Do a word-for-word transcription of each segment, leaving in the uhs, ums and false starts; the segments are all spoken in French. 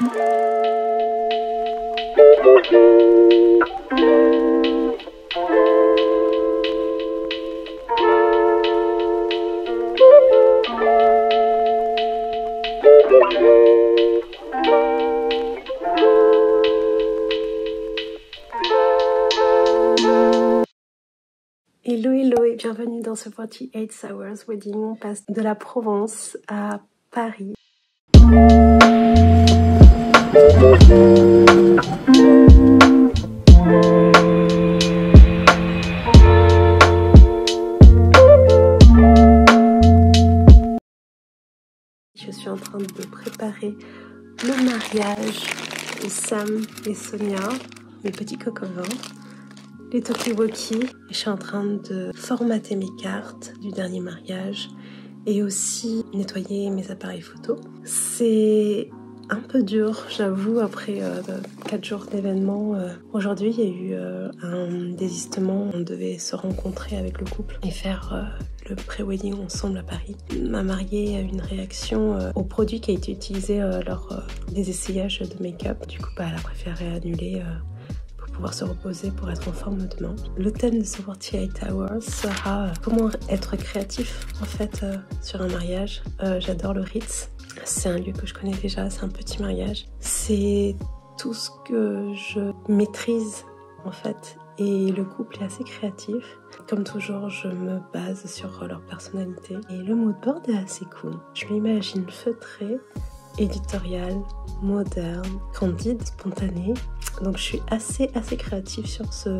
Hello, hello et bienvenue dans ce forty-eight hours wedding. On passe de la Provence à Paris. Je suis en train de préparer le mariage de Sam et Sonia, mes petits cocovins, les Tokiwoki. Je suis en train de formater mes cartes du dernier mariage et aussi nettoyer mes appareils photo. C'est un peu dur, j'avoue, après euh, quatre jours d'événements. Euh, Aujourd'hui, il y a eu euh, un désistement. On devait se rencontrer avec le couple et faire euh, le pré-wedding ensemble à Paris. Ma mariée a eu une réaction euh, au produit qui a été utilisé euh, lors euh, des essayages de make-up. Du coup, bah, elle a préféré annuler euh, pour pouvoir se reposer, pour être en forme demain. Le thème de ce forty-eight hours sera euh, comment être créatif, en fait, euh, sur un mariage. Euh, J'adore le Ritz. C'est un lieu que je connais déjà, c'est un petit mariage. C'est tout ce que je maîtrise en fait. Et le couple est assez créatif. Comme toujours, je me base sur leur personnalité. Et le moodboard est assez cool. Je m'imagine feutré, éditorial, moderne, candide, spontané. Donc je suis assez assez créative sur ce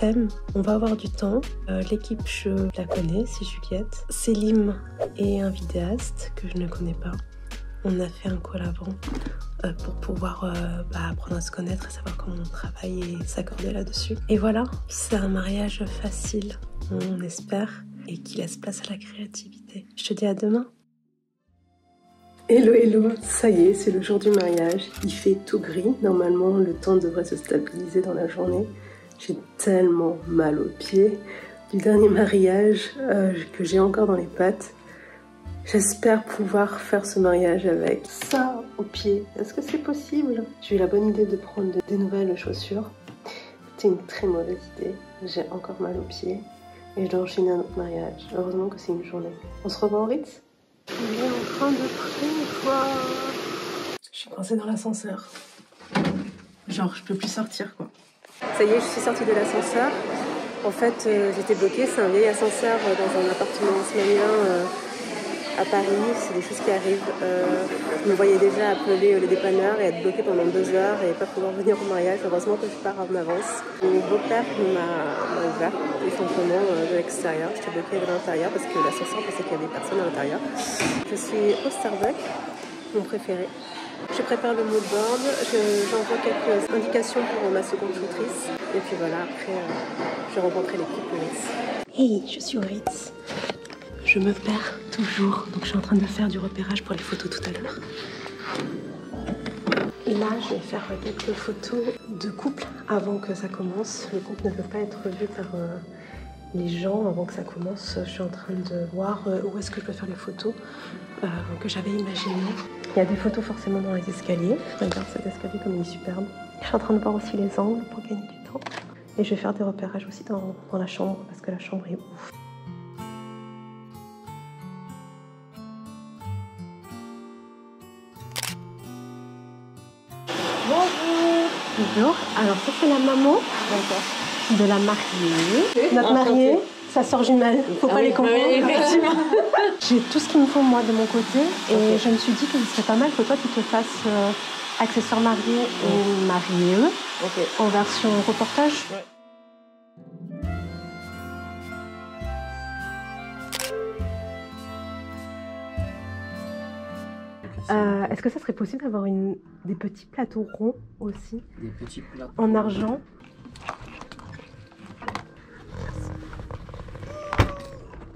thème. On va avoir du temps. Euh, L'équipe, je la connais, c'est Juliette. Céline est un vidéaste que je ne connais pas. On a fait un call avant euh, pour pouvoir euh, bah, apprendre à se connaître et savoir comment on travaille et s'accorder là-dessus. Et voilà, c'est un mariage facile, on espère, et qui laisse place à la créativité. Je te dis à demain. Hello, hello, ça y est, c'est le jour du mariage. Il fait tout gris, normalement le temps devrait se stabiliser dans la journée. J'ai tellement mal aux pieds du dernier mariage euh, que j'ai encore dans les pattes. J'espère pouvoir faire ce mariage avec ça au pied. Est-ce que c'est possible? J'ai eu la bonne idée de prendre des nouvelles chaussures. C'était une très mauvaise idée. J'ai encore mal aux pieds et je dois enchaîner un autre mariage. Heureusement que c'est une journée. On se revoit au Ritz? On est en train de prévoir. Je suis coincée dans l'ascenseur. Genre, je peux plus sortir quoi. Ça y est, je suis sortie de l'ascenseur. En fait, euh, j'étais bloquée. C'est un vieil ascenseur euh, dans un appartement haussmannien. Euh, À Paris, c'est des choses qui arrivent. Euh, je me voyais déjà appeler les dépanneurs et être bloquée pendant deux heures et pas pouvoir venir au mariage. Heureusement que je pars en avance. Mon beau-père m'a ouvert tout simplement de l'extérieur. J'étais bloquée de l'intérieur parce que l'ascenseur pensait qu'il y avait personne à l'intérieur. Je suis au Starbucks, mon préféré. Je prépare le moodboard, j'envoie quelques indications pour ma seconde tutrice. Et puis voilà, après, euh, je rencontrerai l'équipe au Ritz. Hey, je suis au Ritz. Je me perds toujours, donc je suis en train de faire du repérage pour les photos tout à l'heure. Là, je vais faire quelques photos de couple avant que ça commence. Le couple ne peut pas être vu par euh, les gens avant que ça commence. Je suis en train de voir euh, où est-ce que je peux faire les photos euh, que j'avais imaginées. Il y a des photos forcément dans les escaliers. Regarde cet escalier comme il est superbe. Je suis en train de voir aussi les angles pour gagner du temps. Et je vais faire des repérages aussi dans, dans la chambre parce que la chambre est ouf. Bonjour, alors ça c'est la maman de la mariée, notre mariée, sa soeur jumelle, faut pas ah les oui, confondre. Oui, effectivement. J'ai tout ce qu'il me faut moi de mon côté et okay. Je me suis dit que ce serait pas mal que toi tu te fasses euh, accessoire mariée et mariée okay. En version reportage. Ouais. Euh, Est-ce que ça serait possible d'avoir une... des petits plateaux ronds aussi? Des petits plateaux en argent.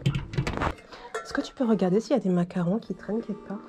Est-ce que tu peux regarder s'il y a des macarons qui traînent quelque part?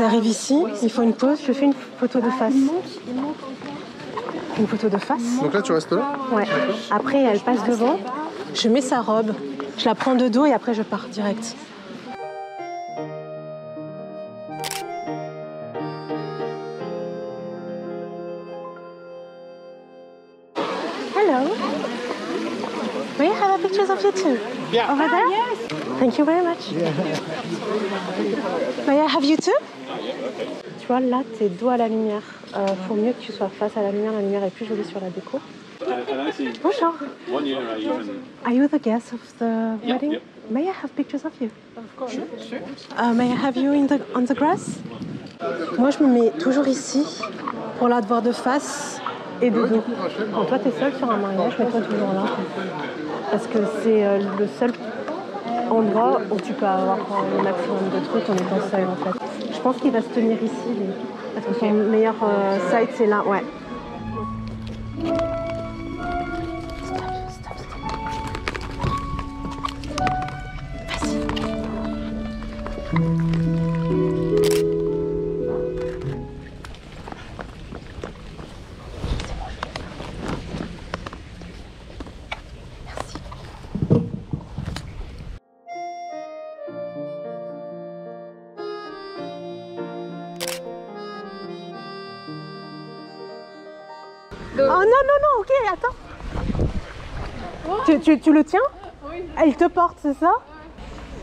Ils arrivent ici, ils font une pause, je fais une photo de face. Une photo de face. Donc là, tu restes là? Ouais. Après, elle passe devant, je mets sa robe, je la prends de dos et après, je pars direct. Hello. We have pictures of you too. Yeah. Over there? Yes. Thank you very much. Yeah. May I have you too? Tu vois, là, t'es dos à la lumière. Euh, faut mieux que tu sois face à la lumière. La lumière est plus jolie sur la déco. Bonjour. Are you the guest of the yeah, wedding? Yeah. May I have pictures of you? Of course. Sure. Sure. Uh, may I have you in the, on the grass? Moi, je me mets toujours ici pour la voir de face. Et de dos. Quand toi t'es seule sur un mariage, mets-toi toujours là. Parce que c'est le seul endroit où tu peux avoir le maximum de trucs en étant seule en fait. Je pense qu'il va se tenir ici, lui. Parce que son meilleur euh, site c'est là, ouais. Stop, stop, stop. Vas-y. Oh non, non, non, ok, attends. Oh. Tu, tu, tu le tiens? Oui. Elle te porte, c'est ça?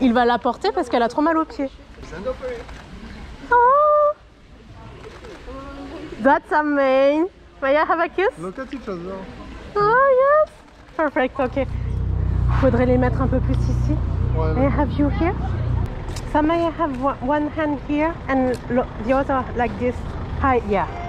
Il va la porter parce qu'elle a trop mal aux pieds. Oh. That's amazing. May I have a kiss? Look at each other. Oh yes. Perfect, ok. Faudrait les mettre un peu plus ici. Ouais, may I have you here? So may I have one hand here and the other like this? Hi, yeah.